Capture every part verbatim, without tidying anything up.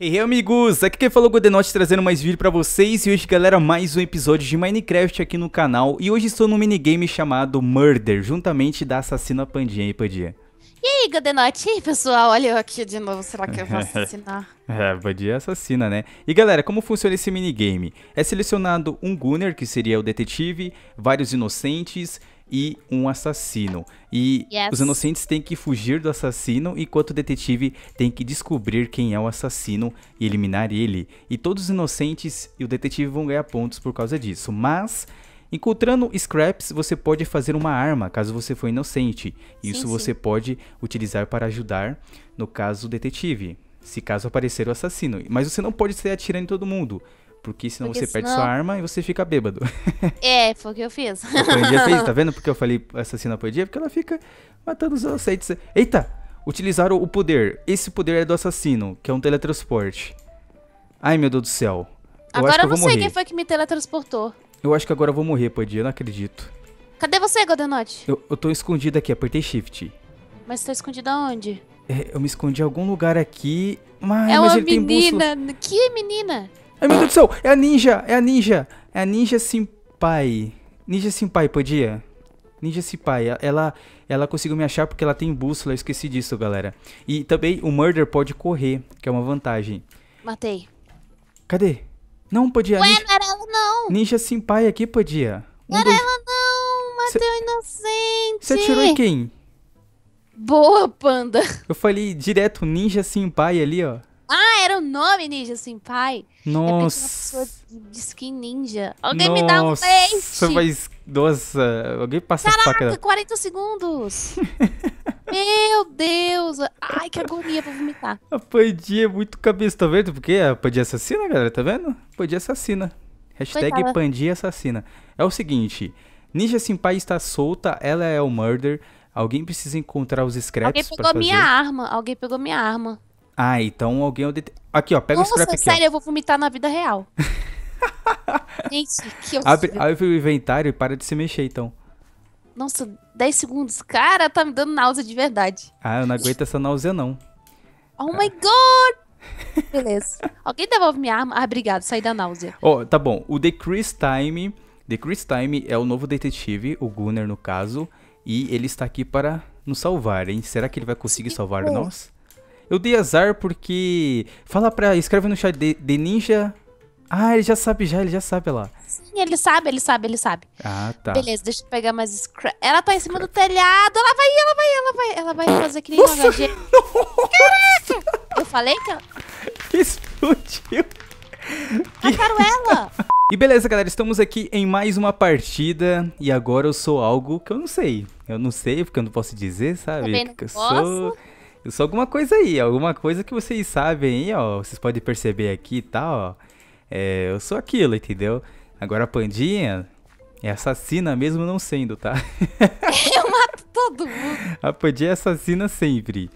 E aí amigos, aqui quem falou é o Godenot trazendo mais vídeo pra vocês. E hoje galera, mais um episódio de Minecraft aqui no canal. E hoje estou num minigame chamado Murder, juntamente da assassina Pandinha. E aí Pandinha? E aí Godenot? E aí pessoal, olha eu aqui de novo, será que eu vou assassinar? É, Pandinha assassina, né? E galera, como funciona esse minigame? É selecionado um Gunner, que seria o detetive, vários inocentes e um assassino. E yes. Os inocentes têm que fugir do assassino, enquanto o detetive tem que descobrir quem é o assassino e eliminar ele. E todos os inocentes e o detetive vão ganhar pontos por causa disso. Mas, encontrando scraps, você pode fazer uma arma, caso você for inocente. Isso sim, você sim. pode utilizar para ajudar, no caso, o detetive, se caso aparecer o assassino. Mas você não pode sair atirando em todo mundo. Porque senão porque você senão... perde sua arma e você fica bêbado. É, foi o que eu fiz. A Pandinha fez, tá vendo? Porque eu falei assassina a Pandinha, porque ela fica matando os inocentes. Eita, utilizaram o poder. Esse poder é do assassino, que é um teletransporte. Ai, meu Deus do céu. Eu agora eu, eu não sei morrer. Quem foi que me teletransportou. Eu acho que agora eu vou morrer, Pandinha, eu não acredito. Cadê você, Godenot? Eu, eu tô escondido aqui, apertei shift. Mas você tá escondido aonde? É, eu me escondi em algum lugar aqui. Mas, é uma mas ele menina. Tem que menina? Ai, meu Deus do céu, é a Ninja, é a Ninja, é a Ninja Sempai. Ninja Sempai, podia? Ninja Sempai, ela, ela conseguiu me achar porque ela tem bússola, eu esqueci disso, galera. E também o Murder pode correr, que é uma vantagem. Matei. Cadê? Não, podia. Ué, Ninja... não era ela não. Ninja Sempai aqui, podia. Um, não era dois... ela não, matei o inocente. Você atirou em quem? Boa, Panda. Eu falei direto Ninja Sempai ali, ó. Ah, era o nome Ninja Sempai. Nossa. É uma pessoa de skin ninja. Alguém nossa, me dá um peixe. Mas, nossa, alguém passa caraca, as facas. Caraca, quarenta segundos. Meu Deus. Ai, que agonia pra vomitar. A Pandinha é muito cabeça, tá vendo? Porque a Pandinha assassina, galera, tá vendo? Pandinha assassina. Hashtag Pandinha assassina. É o seguinte, Ninja Sempai está solta, ela é o Murder. Alguém precisa encontrar os scraps. Alguém pegou pra fazer. minha arma, alguém pegou minha arma. Ah, então alguém... Aqui, ó, pega nossa, o scrap aqui. Sério, ó. Eu vou vomitar na vida real. Gente, que abre, abre o inventário e para de se mexer, então. Nossa, dez segundos. Cara, tá me dando náusea de verdade. Ah, eu não aguento essa náusea, não. Oh, ah. my God! Beleza. Alguém devolve minha arma? Ah, obrigado, saí da náusea. Ó, oh, tá bom. O The Chris Time... The Chris Time é o novo detetive, o Gunner, no caso. E ele está aqui para nos salvar, hein? Será que ele vai conseguir que salvar foi? nós? Eu dei azar porque... Fala pra... Escreve no chat de, de Ninja... Ah, ele já sabe já, ele já sabe lá. Sim, ele sabe, ele sabe, ele sabe. Ah, tá. Beleza, deixa eu pegar mais scrap. Ela tá em cima scrap. do telhado. Ela vai, ela vai, ela vai. Ela vai fazer que nem uma H G. Caraca! Eu falei que ela... Explodiu. Mataram ela. E beleza, galera, estamos aqui em mais uma partida e agora eu sou algo que eu não sei. Eu não sei porque eu não posso dizer, sabe? Eu não que eu posso. Sou... Eu sou alguma coisa aí, alguma coisa que vocês sabem aí, ó. Vocês podem perceber aqui e tá, tal, ó. É, eu sou aquilo, entendeu? Agora a Pandinha é assassina mesmo não sendo, tá? Eu mato todo mundo. A Pandinha é assassina sempre.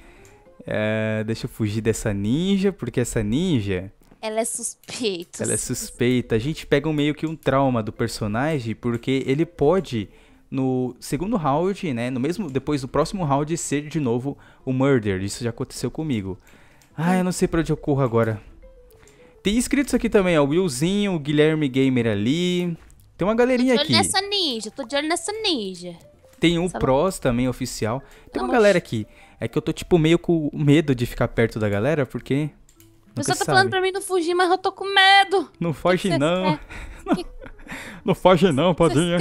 É, deixa eu fugir dessa ninja, porque essa ninja... Ela é suspeita. Ela é suspeita. A gente pega um, meio que um trauma do personagem, porque ele pode... No segundo round, né, no mesmo, depois do próximo round, ser de novo o Murder. Isso já aconteceu comigo. Ah, eu não sei pra onde eu corro agora. Tem inscritos aqui também, ó, o Willzinho, o Guilherme Gamer ali. Tem uma galerinha aqui. Tô de olho nessa ninja, tô de olho nessa ninja. Tem o Pros também, oficial. Tem uma galera aqui. É que eu tô, tipo, meio com medo de ficar perto da galera, porque... O pessoal tá falando pra mim não fugir, mas eu tô com medo. Não foge não. Não foge não, Pandinha.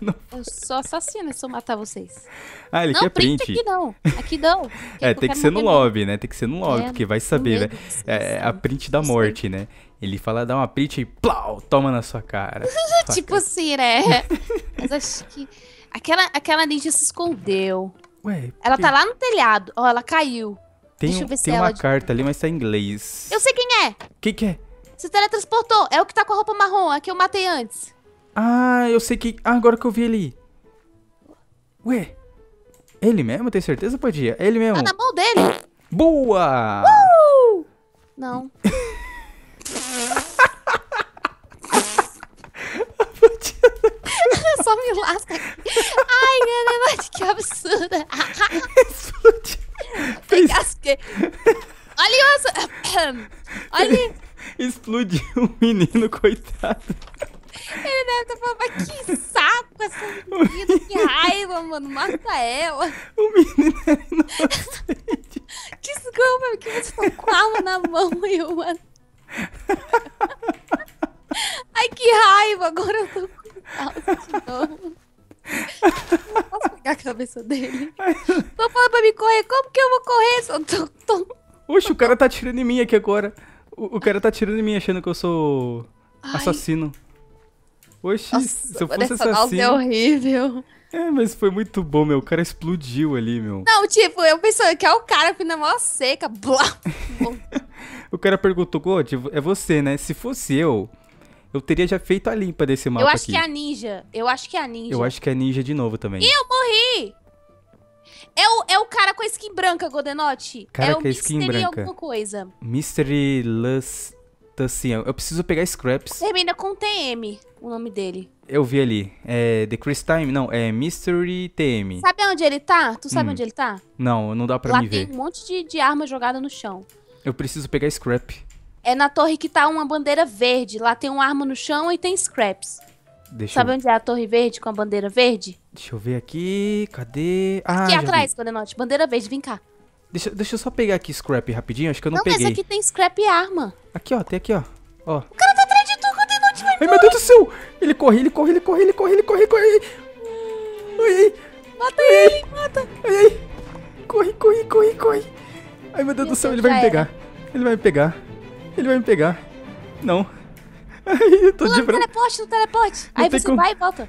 Eu sou assassina se eu matar vocês. Ah, ele não, quer print. print. Aqui não, aqui não. É, tem que ser no lobby, né? Tem que ser no lobby, é, porque vai saber, medo, né? É, é a print da morte, né? Ele fala, dá uma print e plau, toma na sua cara. tipo cara. assim, né? Mas acho que... Aquela, aquela ninja se escondeu. Ué, ela que... tá lá no telhado. Ó, oh, ela caiu. Tem, Deixa eu ver tem se uma ela carta de... ali, mas tá em inglês. Eu sei quem é. Quem que é? Se teletransportou, é o que tá com a roupa marrom, a que eu matei antes. Ah, eu sei que... Ah, agora que eu vi ele. Ué, ele mesmo? Tem certeza, Pandinha? É ele mesmo. Ah, na mão dele. Boa! Uh! Não. Só me lasca aqui. Ai, galera, que absurda. Explodiu. Fez... Olha isso. mano. Olha ele. Explodiu o menino, coitado. Ele deve estar falando, mas que saco essa menina, que raiva, mano, mata ela. O menino era inocente. Desculpa, que você tá com a arma na mão, eu, mano. Ai, que raiva, agora eu tô com calma de novo. Não posso pegar a cabeça dele. Tô falando pra me correr, como que eu vou correr? Só tô, tô... Oxe, o cara tá atirando em mim aqui agora. O, o cara tá atirando em mim achando que eu sou Ai. assassino. Oxi, se eu fosse assassino... é horrível. É, mas foi muito bom, meu. O cara explodiu ali, meu. Não, tipo, eu pensei que é o cara, fui na maior seca. Blá. O cara perguntou, God, é você, né? Se fosse eu, eu teria já feito a limpa desse mapa aqui. Eu acho aqui. que é a ninja. Eu acho que é a ninja. Eu acho que é a ninja de novo também. E eu morri! É o, é o cara com a skin branca, Godenot. Cara é com a skin branca. Alguma coisa. Mystery Lust... Assim, eu preciso pegar scraps. Termina com T M, o nome dele. Eu vi ali. É The Chris Time? Não, é Mystery T M. Sabe onde ele tá? Tu sabe hum. onde ele tá? Não, não dá pra Lá me ver. Lá tem um monte de, de arma jogada no chão. Eu preciso pegar scrap. É na torre que tá uma bandeira verde. Lá tem uma arma no chão e tem scraps. Deixa sabe eu... onde é a torre verde com a bandeira verde? Deixa eu ver aqui. Cadê? Ah, aqui atrás, Godenot. Bandeira verde, vem cá. Deixa, deixa eu só pegar aqui scrap rapidinho, acho que eu não, não peguei. Não, mas aqui tem scrap e arma. Aqui, ó, tem aqui, ó. ó. O cara tá atrás de tu, Godenot, vai embora. Ai, meu Deus do céu. Ele corre, ele corre, ele corre, ele corre, ele corre, corre. Ai, mata ai, ele, mata. Ai, ai. Corre, corre, corre, corre. Ai, meu Deus do céu, ele vai me pegar. Ele vai me pegar. Ele vai me pegar. Não. Ai, eu tô Pula de... no teleporte, no teleporte. Não Aí você como... vai e volta.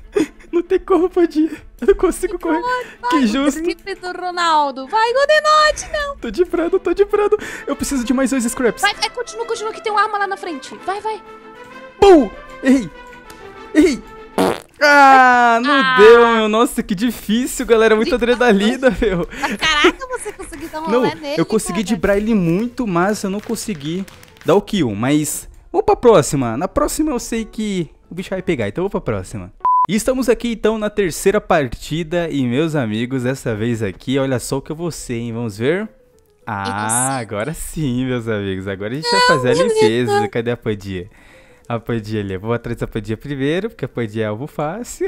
Não tem como, Pandinha. Eu não consigo correr. Vai, que justo. Do Ronaldo. Vai, Godenot, não. Tô de prado, tô de prado. Eu preciso de mais dois scraps. Vai, vai, continua, continua, que tem uma arma lá na frente. Vai, vai. Bum! Errei. Errei. Ah, não ah. deu, meu. Nossa, que difícil, galera. Muita adrenalina, meu. Mas, caraca, você conseguiu dar um rolê nele. Eu consegui cara. dibrar ele muito, mas eu não consegui dar o kill. Mas vamos pra próxima. Na próxima eu sei que o bicho vai pegar, então vou pra próxima. E estamos aqui então na terceira partida e meus amigos, dessa vez aqui, olha só o que eu vou ser, hein, vamos ver? Ah, agora sim, meus amigos, agora a gente vai fazer a limpeza, cadê a Pandinha? A Pandinha ali, eu vou atrás da Pandinha primeiro, porque a Pandinha é algo fácil.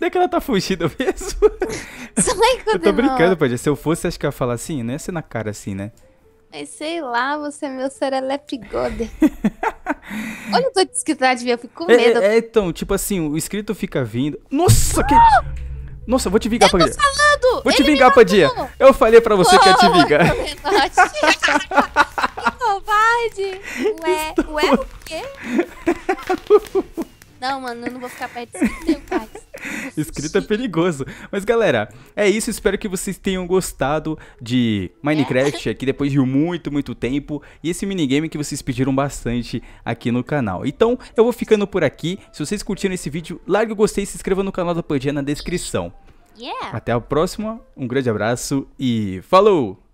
Não é que ela tá fugindo mesmo? Eu tô brincando, Pandinha, se eu fosse acho que eu ia falar assim, não ia ser na cara assim, né? Mas sei lá, você é meu serelepe Goder. Olha o tanto de inscrito lá de mim, eu fico com medo. É, é, então, tipo assim, o inscrito fica vindo... Nossa, que... Nossa, eu vou te vingar, Pandinha. Eu tô falando! Vou te vingar, Pandinha. Eu falei pra você que ia te vingar. Que covarde! Ué, ué o quê? Não, mano, eu não vou ficar perto disso, meu pai. Escrito é perigoso. Mas, galera, é isso. Espero que vocês tenham gostado de Minecraft é. aqui depois de muito, muito tempo. E esse minigame que vocês pediram bastante aqui no canal. Então, eu vou ficando por aqui. Se vocês curtiram esse vídeo, largue o gostei e se inscreva no canal da Pandinha na descrição. Yeah. Até a próxima. Um grande abraço e falou!